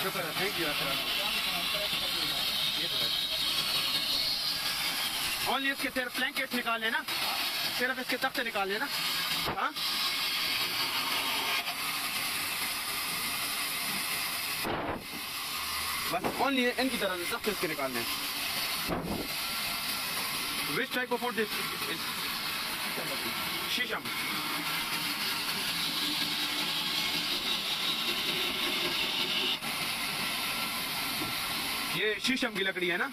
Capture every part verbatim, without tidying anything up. Что по развитию отрабатывает? Only इसके सिर्फ blankets निकाल लेना, सिर्फ इसके तख्ते निकाल लेना, हाँ? बस only इनकी तरह तख्ते इसके निकाल लें। Which type of food is this? Sheesham. ये शीशम की लकड़ी है ना?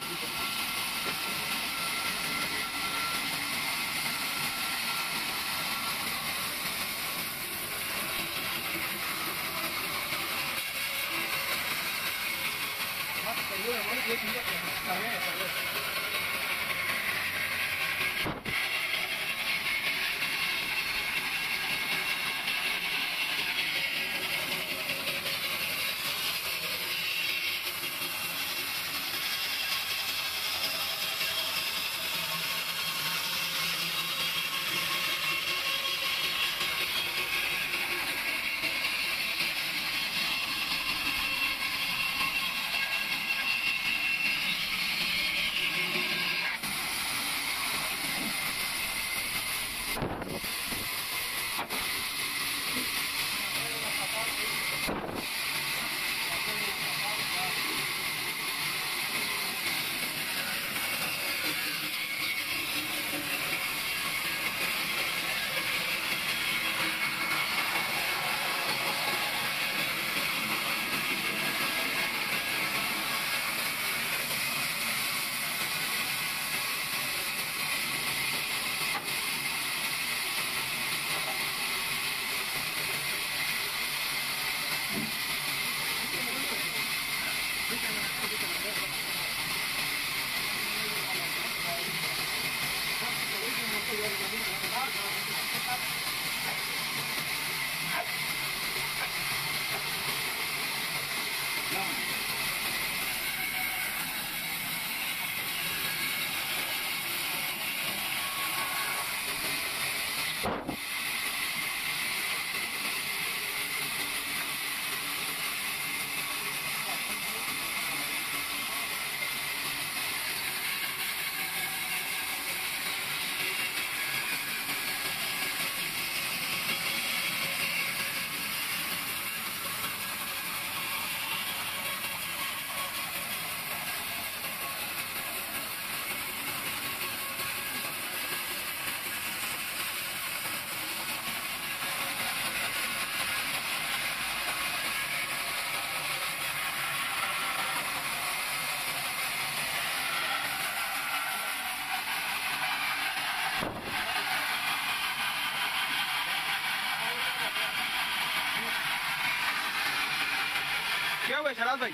क्या हुआ शराब भाई?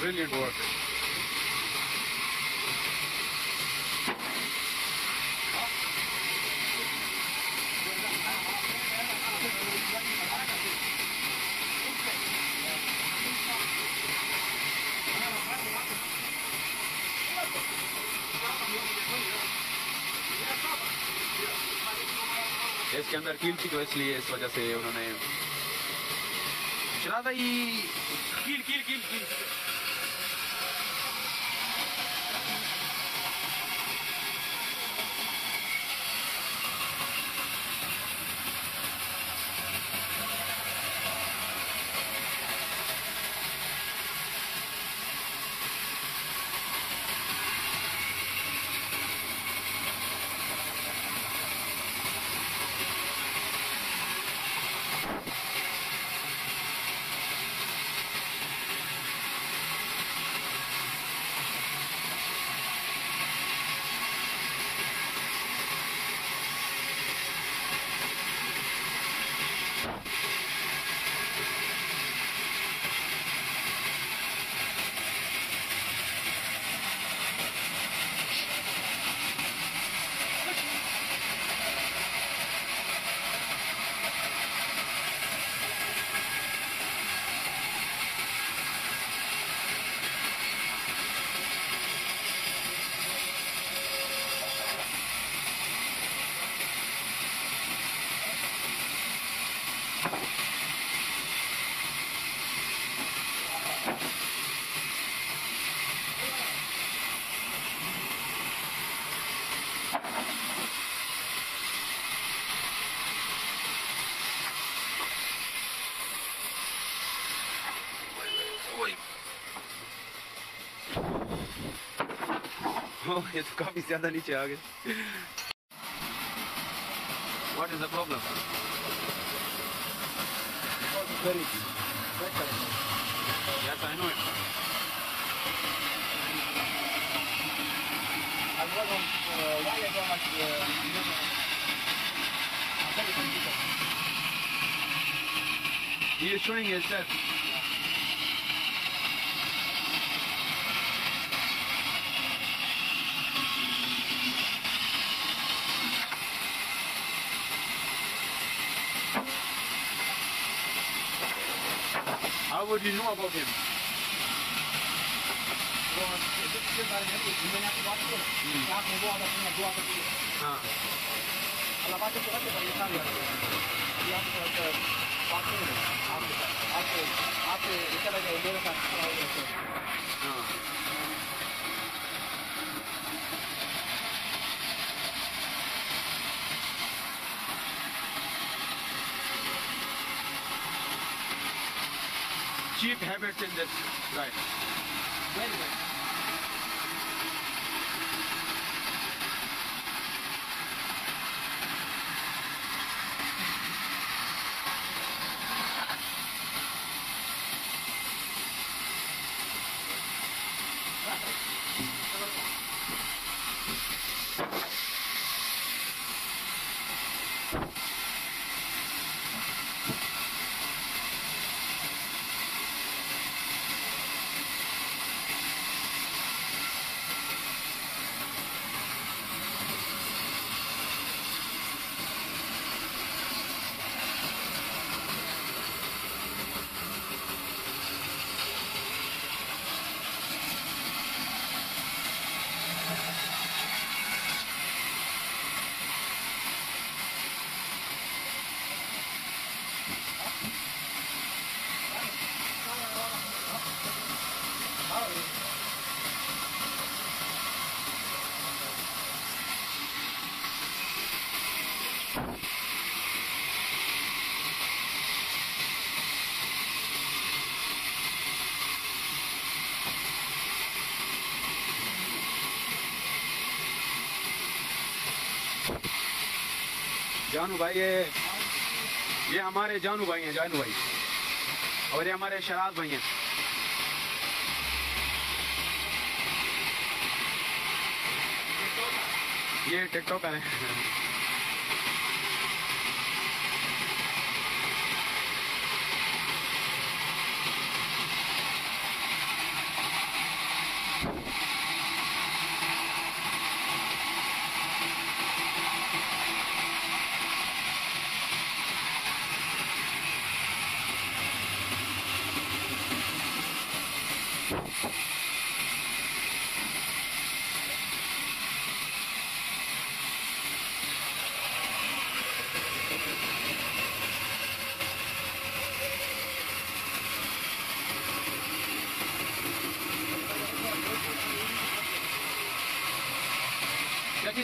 Brilliant work. इसके अंदर कील थी तो इसलिए इस वजह से उन्होंने चला था ये कील कील कील कील ये तो काफी ज्यादा नीचे आ गए। What is the problem? Yes, I know it. I wasn't. Why is so much? He is shooting himself. How would you know about him? Cheap habits in this life. Very good. जानू भाई, ये ये हमारे जानू भाई हैं, जानू भाई, और ये हमारे शराज भाई हैं। ये टिकटॉक है।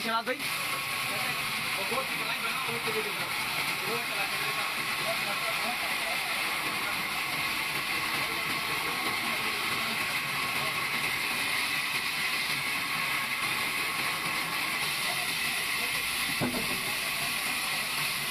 शराब भाई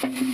Thank you.